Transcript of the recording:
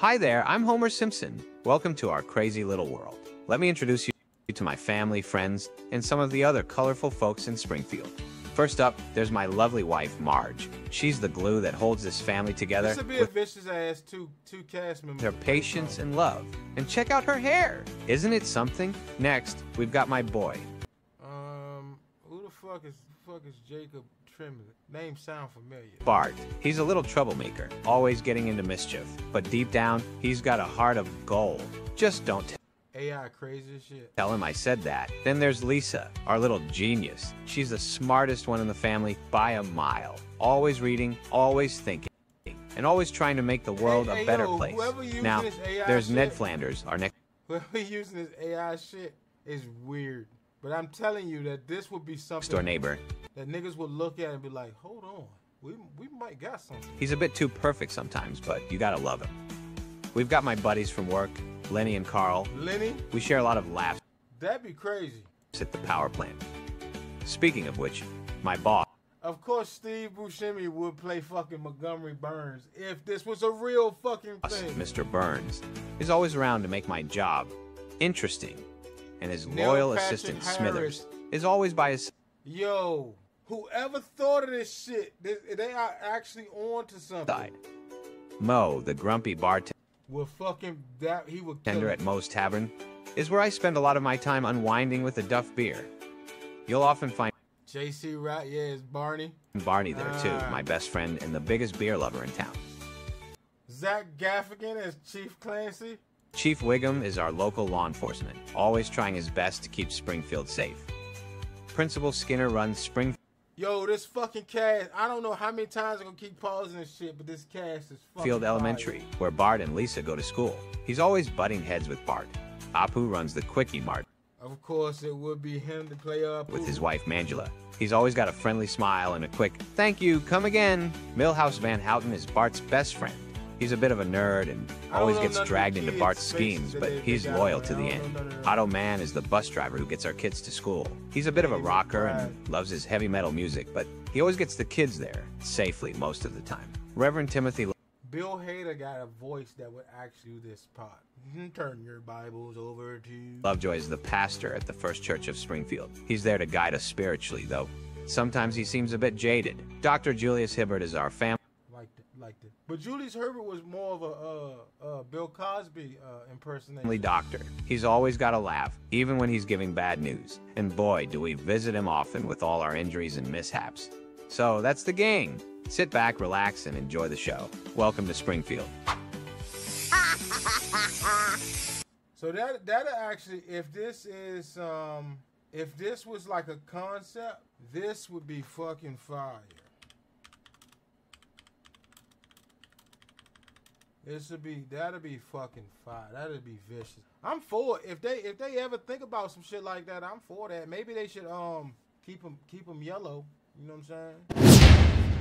Hi there, I'm Homer Simpson. Welcome to our crazy little world. Let me introduce you to my family, friends, and some of the other colorful folks in Springfield. First up, there's my lovely wife, Marge. She's the glue that holds this family together. This would be a vicious ass two cast members. Their patience and love. And check out her hair. Isn't it something? Next, we've got my boy. Who the fuck is Jacob? Names sound familiar. Bart. He's a little troublemaker, always getting into mischief. But deep down, he's got a heart of gold. Just don't AI crazy as shit. Tell him I said that. Then there's Lisa, our little genius. She's the smartest one in the family by a mile. Always reading, always thinking, and always trying to make the world a better place. Now, there's Ned Flanders, our next. Whoever using this AI shit is weird. But I'm telling you that this would be something store neighbor that niggas would look at and be like, hold on, we might got something. He's a bit too perfect sometimes, but you gotta love him. We've got my buddies from work, Lenny and Carl. Lenny? We share a lot of laughs. That'd be crazy. At the power plant. Speaking of which, my boss. Of course, Steve Buscemi would play fucking Montgomery Burns if this was a real fucking thing. Mr. Burns is always around to make my job interesting, and his loyal assistant Smithers is always by his side. Yo, whoever thought of this shit, they are actually on to something. Mo, the grumpy bartender, will fucking that he would kill at Mo's Tavern, is where I spend a lot of my time unwinding with a Duff beer. You'll often find JC right, yeah, is Barney. Barney there too, my best friend and the biggest beer lover in town. Zach Gaffigan as Chief Clancy. Chief Wiggum is our local law enforcement, always trying his best to keep Springfield safe. Principal Skinner runs Springfield. Yo, this fucking cast, I don't know how many times I'm gonna keep pausing this shit, but this cast is fucking Field Elementary, where Bart and Lisa go to school. He's always butting heads with Bart. Apu runs the Quickie Mart. Of course, it would be him to play Apu. With his wife, Mangela. He's always got a friendly smile and a quick, thank you, come again. Milhouse Van Houten is Bart's best friend. He's a bit of a nerd and always gets dragged into Bart's schemes, but he's loyal to the end. Otto Mann is the bus driver who gets our kids to school. He's a bit of a rocker and loves his heavy metal music, but he always gets the kids there safely most of the time. Reverend Timothy Bill Hader got a voice that would actually do this part. Turn your Bibles over to Lovejoy is the pastor at the First Church of Springfield. He's there to guide us spiritually, though sometimes he seems a bit jaded. Dr. Julius Hibbert is our family. But Julius Hibbert was more of a Bill Cosby impersonation. Doctor. He's always got a laugh, even when he's giving bad news. And boy, do we visit him often with all our injuries and mishaps. So that's the gang. Sit back, relax, and enjoy the show. Welcome to Springfield. So that actually, if this was like a concept, this would be fucking fire. This would be, that'd be fucking fire. That'd be vicious. I'm for it. If they ever think about some shit like that, I'm for that. Maybe they should keep them yellow. You know what I'm saying?